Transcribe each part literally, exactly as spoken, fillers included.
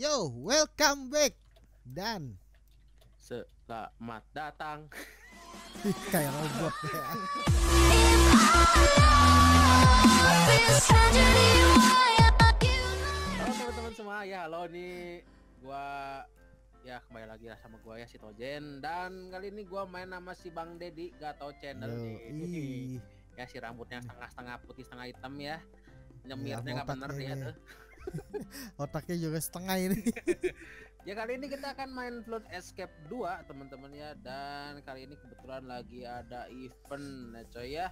Yo, welcome back dan selamat datang. Kayak robot ya. Halo teman-teman semua, ya halo nih, gua ya kembali lagi lah sama gua ya si Tozend, dan kali ini gua main sama si Bang Dedi Gatau Channel nih. Ya si rambutnya setengah-setengah putih setengah hitam ya. Nyemirnya nggak bener dia tuh. Otaknya juga setengah ini. Ya kali ini kita akan main Flood Escape dua teman-teman ya, dan kali ini kebetulan lagi ada event ya coy ya.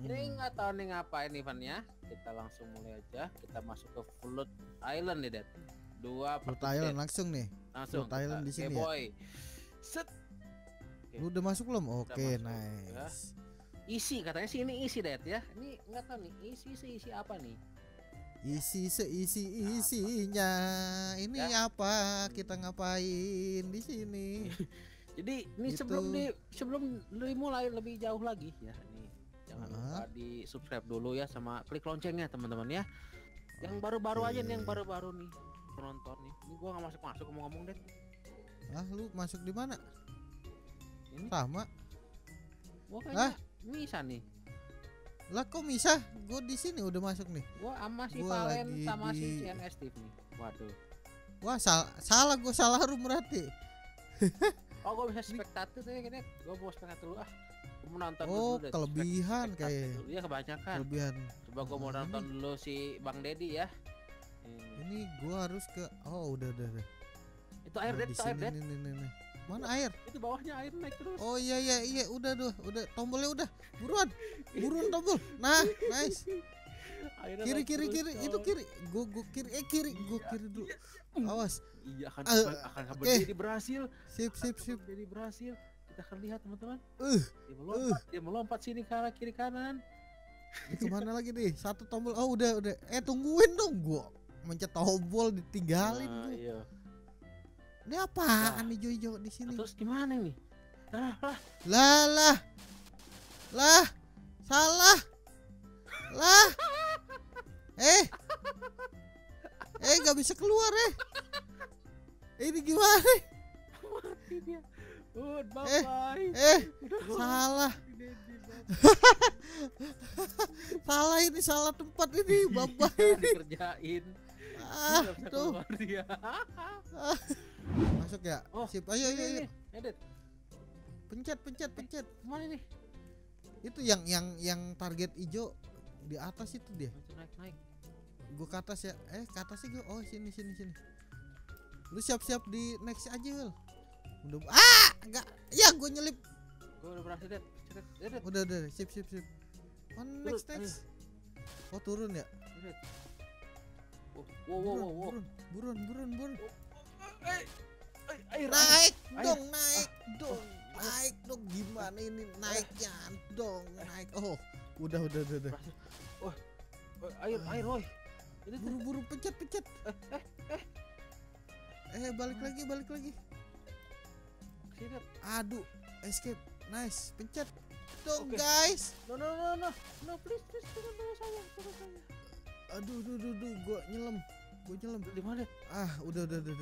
Ini nggak tahu nih ngapain eventnya, kita langsung mulai aja. Kita masuk ke Flood Island nih Dad. Dua Flood Island langsung nih. Langsung Flood Island di sini. Boy. Set. Okay. Lu udah masuk belum? Oke, okay, nice. Ya. Isi katanya sih ini isi Dad ya. Ini nggak tahu nih isi isi, isi apa nih? Isi seisi isinya apa? Ini ya. Apa kita ngapain di sini? Jadi ini gitu. sebelum di sebelum dimulai lebih jauh lagi ya, ini jangan uh. lupa di subscribe dulu ya sama klik loncengnya teman-teman ya. Yang baru-baru okay. aja nih yang baru-baru nih penonton nih. Ini gua nggak masuk masuk ngomong-ngomong deh. Ah lu masuk di mana? Ini sama. Gua kayaknya bisa nih. Lah kok bisa? Gue di sini udah masuk nih. Gua sama si gua Valen sama di... si C N S T V. Waduh. Wah sal salah gue salah room berarti. Oh gue bisa spektator ya kayaknya. Gue mau spektator dulu ah. Gue mau nonton oh, dulu. Oh kelebihan kayaknya. Iya kebanyakan. Kelebihan. Coba gue mau nah, nonton ini. dulu si Bang Dedi ya. Hmm. Ini gue harus ke. Oh udah udah. udah. Itu air nah, Ded, itu air Ded. Mana air? Itu bawahnya air naik terus. Oh iya iya iya udah tuh, udah tombolnya udah. Buruan. Buruan tombol. Nah, nice. Airnya kiri kiri kiri, itu kiri. Gua gua kiri eh kiri, gua kiri dulu. Awas. Iya akan uh, akan akan okay. Jadi berhasil. Sip sip sip. Jadi berhasil. Kita akan lihat teman-teman. Uh, dia melompat, uh. dia melompat sini ke arah kiri kanan. Itu mana lagi nih? Satu tombol. Oh udah udah. Eh tungguin dong gua. Mencet tombol ditinggalin nah, tuh. Iya. Ini apaan nih hijau-hijau di sini? Terus gimana nih? Lah lah. Lah lah. Lah. Salah. Lah. Eh. Eh enggak bisa keluar eh. Ini gimana nih? Mati dia. Udah bye bye. Eh. Salah. Salah ini salah tempat ini, bye bye ini. Dikerjain. Ah, tuh. Masuk ya? Oh, sip. Ayo ayo ayo. Edit. Pencet pencet pencet. Mana nih? Itu yang yang yang target hijau di atas itu dia. Naik naik. Gua ke atas ya. Eh, ke atas sih gua. Oh, sini sini sini. Lu siap-siap di next aja, Wil. Udah ah, enggak. Ya, gua nyelip. Gua udah berhasil, Dad. Udah udah, sip sip sip. On next next. Oh, turun ya? Wow wow wow buruan buruan buruan naik dong naik dong naik dong gimana ini naiknya dong naik oh udah udah udah udah oh air air woi buru buru pencet pencet eh eh eh balik lagi balik lagi aduh escape nice pencet dong guys no no no no no please please tolong tolong saya tolong saya aduh duh duh duh gua nyelam gua nyelam di mana ah udah udah udah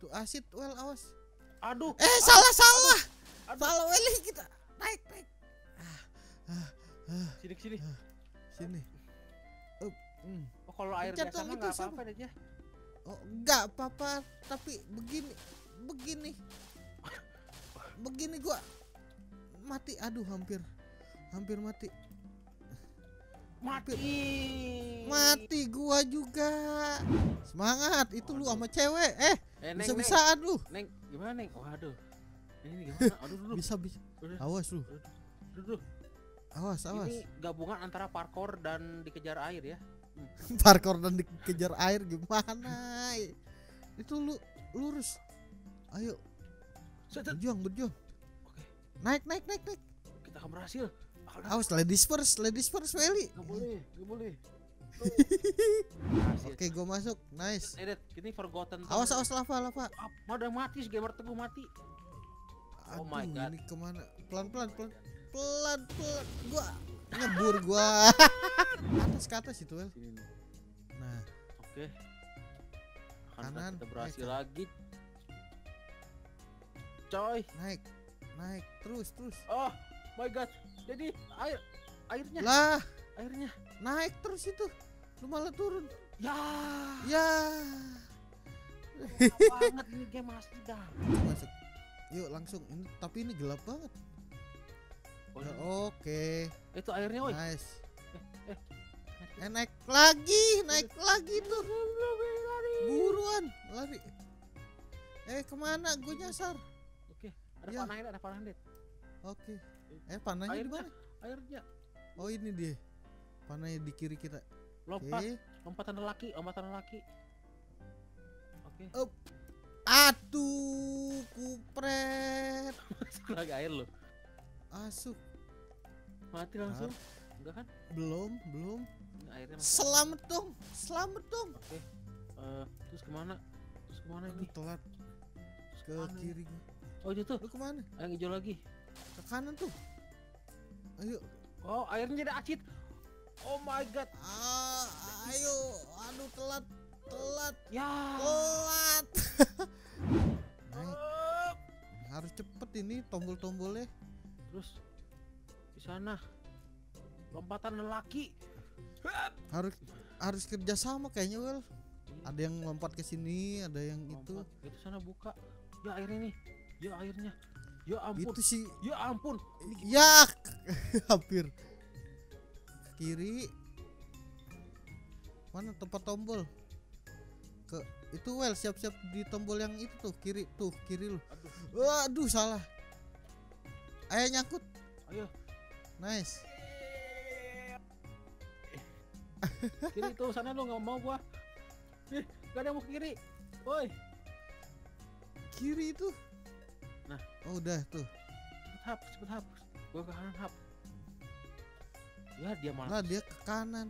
tuh asid well awas aduh eh aduh, salah aduh, salah aduh. salah well kita naik naik ah, ah, ah, sini sini ah, sini oh, mm. oh kalau air biasa nggak gitu, apa-apa aja oh nggak apa-apa tapi begini begini begini gua mati aduh hampir hampir mati mati mati gua juga semangat itu aduh. Lu sama cewek eh, eh neng, bisa bisaan neng. Lu neng gimana neng waduh ini gimana aduh dulu bisa bisa awas lu dulu awas awas ini gabungan antara parkour dan dikejar air ya hmm. Parkour dan dikejar air gimana itu lu lurus ayo berjuang berjuang oke naik naik naik naik kita akan berhasil. Awas ladies first, ladies first Welly. Gak boleh, gak boleh. Oke, gue masuk. Nice. Edit, ini forgotten. Awas, awas lava, lava. Udah mati, gamer teguh mati. Oh my god. Ini kemana? Pelan, pelan, pelan, pelan, pelan. Gua nyebur gua. Atas ke atas itu Wel. Nah, oke. kanan, kita berhasil naik, lagi coy, naik naik terus terus. Oh my god, jadi air airnya lah airnya naik terus itu, lu malah turun ya ya. Banget ini game asli dah. Masuk yuk langsung ini, tapi ini gelap banget. Oh, nah, oke okay. Itu airnya woi. Nice. eh, eh. Eh, naik lagi, naik lagi tuh. Buruan lari. Eh kemana? Gue nyasar. Oke, ada ya. Panahnya, ada panah. Oke. Eh panahnya di mana? Airnya. Oh ini dia. Panahnya di kiri kita. Lompat, okay. Lompatan lelaki, lompatan lelaki. Oke. Okay. Up. Aduh, kupret. Masuk lagi air lo. Asuk. Mati langsung. Nah. Enggak kan? Belum, belum. Airnya selamat dong, selamat dong. Oke. Uh, terus kemana? Terus kemana ini? Telat. Ke kemana? Kiri. Oh itu tuh. Lu kemana? Ayo hijau lagi. Ke kanan tuh. Ayo. Oh airnya jadi acit. Oh my god. Ah, ayo. Aduh telat, telat. Ya. Telat. Naik. Harus cepet ini tombol-tombolnya. Terus di sana lompatan lelaki. Harus harus kerja sama kayaknya, Wel. Ada yang lompat ke sini, ada yang lompat. Itu. Itu sana buka. Ya airnya nih. Ya airnya. Ya ampun. Itu sih. Ya ampun. Ya hampir. Kiri. Mana tempat tombol? Ke itu Wel, siap-siap di tombol yang itu tuh, kiri tuh, kiri lu. Aduh. Aduh, salah. Ayo nyangkut. Ayo. Nice. Kiri tuh sana lo nggak mau gua. Ih, gak ada yang mau ke kiri. Woi. Kiri itu. Nah, oh udah tuh. Cepet hapus, cepet hapus. Gua ke kanan hap. Ya dia malah. Lah dia ke kanan.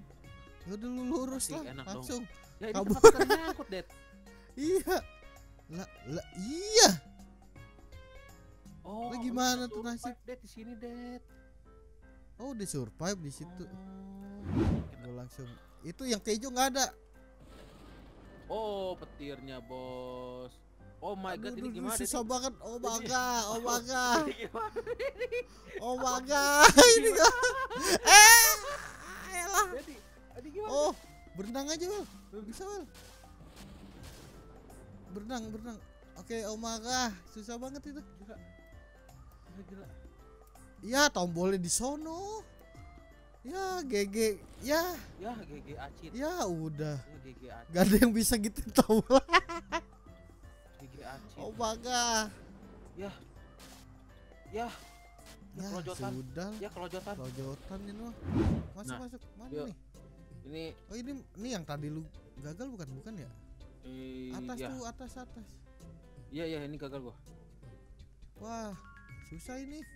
Ya udah lu lurus lah langsung. Dong. Ya ini kabur. Tempat kita nyangkut, Det. Iya. Lah, lah iya. Oh. Lah gimana tuh nasib Det di sini, Det? Oh, udah survive di situ. Oh. Langsung itu yang keju nggak ada. Oh petirnya bos. Oh my god, aduh, ini gimana susah ini? Banget. Oh my god, oh my god, oh my god, ini gak eh elah. Oh berenang aja Wel, bisa Wel berenang berenang. Oke oh my god, susah banget itu. Iya tombolnya di sono. Ya G G ya. Ya G G acit. Ya udah. Ya, G G acit. Gak ada yang bisa gitu tahu. G G acit. Oh bangga. Ya. Ya. Ya, ya kelojotan. Sudah. Ya kelojotan. Kelojotan ini loh. Masuk nah, masuk. Mana yuk. Nih? Ini oh ini ini yang tadi lu gagal bukan bukan ya? Ini, atas ya. Tuh atas atas. Iya ya ini gagal gua. Wah, susah ini.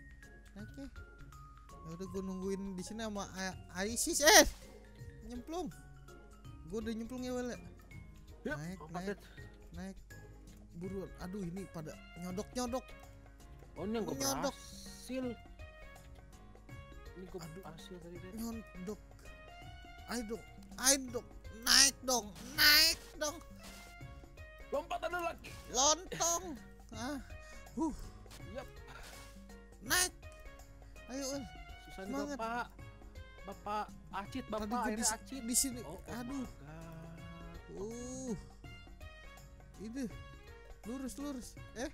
Oke. Udah gue nungguin di sini sama Aisis eh nyemplung. Gue udah nyemplung ya Wele. Naik naik naik buruan. Aduh ini pada nyodok nyodok. Oh ini gue nyodok sil. Ini gue berhasil tadi deh. Nyodok. Ayo dong, ayo dong, naik dong, naik dong. Lompatan lagi. Lontong. Ah, huh. Yap. Naik. Ayo Wel. Semangat. Bapak, bapak acit, bapak air acit di sini. Oh, oh aduh. Uh. Itu. Lurus, lurus. Eh.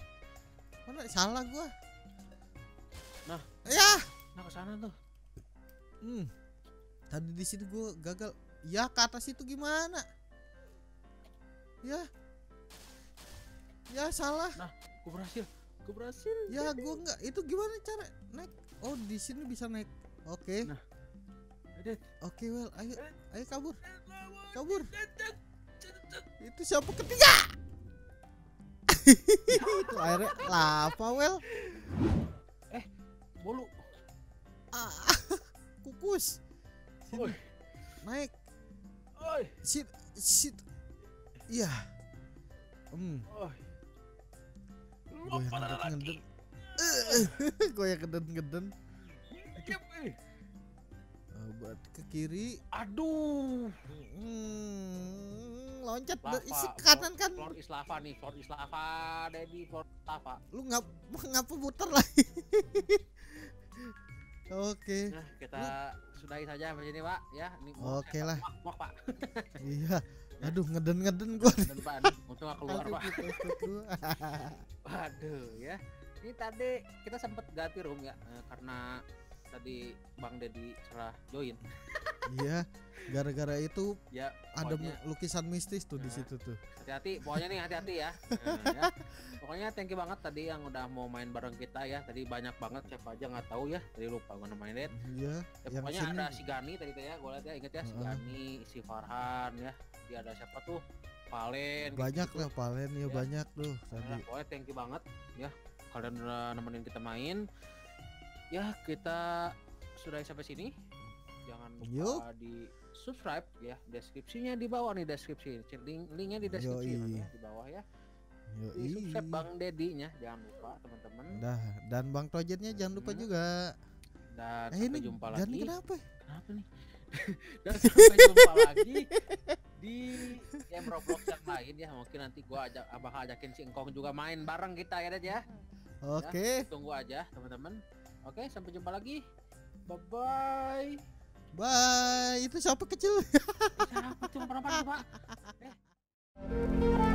Mana salah gua? Nah. Ya. Nah ke sana tuh. Hmm. Tadi di sini gua gagal. Ya ke atas itu gimana? Ya. Ya salah. Nah, gua berhasil. Gua berhasil. Ya gua enggak. Itu gimana cara naik? Oh di sini bisa naik. Oke. Okay. Nah. Oke okay, Well, ayo ayo kabur. Kabur. Itu siapa ketiga? Itu airnya lava Well. Eh, bolu. Ah, kukus. Sini. Naik. Oi. Sit sit. Iya. Hmm. Oi. Lompat lagi. Gue yang geden-geden. Buat ke kiri. Aduh. Hmm, loncat isi kanan kan. Floor is lava nih, floor is lava, Debbie, floor is lava. Lu ngap ngapa putar lagi? Oke. Nah, kita lu sudahi saja begini, Pak, ya. Oke lah. Pak, pak, pak. Iya. Aduh, ngeden-ngeden gua. Ngeden, Pak. Untung aku keluar, Pak. Waduh, ya. Ini tadi kita sempat ganti room ya, eh, karena tadi Bang Deddy salah join. Iya, gara-gara itu ya, ada pokoknya, lukisan mistis tuh nah, di situ tuh. Hati-hati, pokoknya nih hati-hati ya. Nah, ya. Pokoknya thank you banget tadi yang udah mau main bareng kita ya. Tadi banyak banget siapa aja nggak tahu ya. Tadi lupa gue namain. Iya. Ya, pokoknya sini ada si Gani tadi ya, gue lihat ya, inget ya, si uh. Gani, si Farhan ya. Dia ada siapa tuh? Valen. Banyak gitu, lah Valen ya, ya banyak tuh tadi. Nah, pokoknya thank you banget ya. Kalian udah nemenin kita main ya, kita sudah sampai sini. Jangan lupa yuk di subscribe ya, deskripsinya di bawah nih, deskripsi link linknya di deskripsi ya, di bawah ya. Yoi. Di subscribe Bang Deddy-nya jangan lupa teman-teman, dah, dan Bang Tojednya hmm. jangan lupa juga, dan eh, sampai ini, jumpa lagi kenapa kenapa nih dan sampai jumpa lagi di game Roblox yang lain ya. Mungkin nanti gua ajak abang ajakin si Engkong juga main bareng kita ya, Dad ya. Oke, okay. Ya, tunggu aja teman-teman. Oke, okay, sampai jumpa lagi. Bye bye. Bye. Itu siapa kecil? Siapa tuh perempuan, Pak?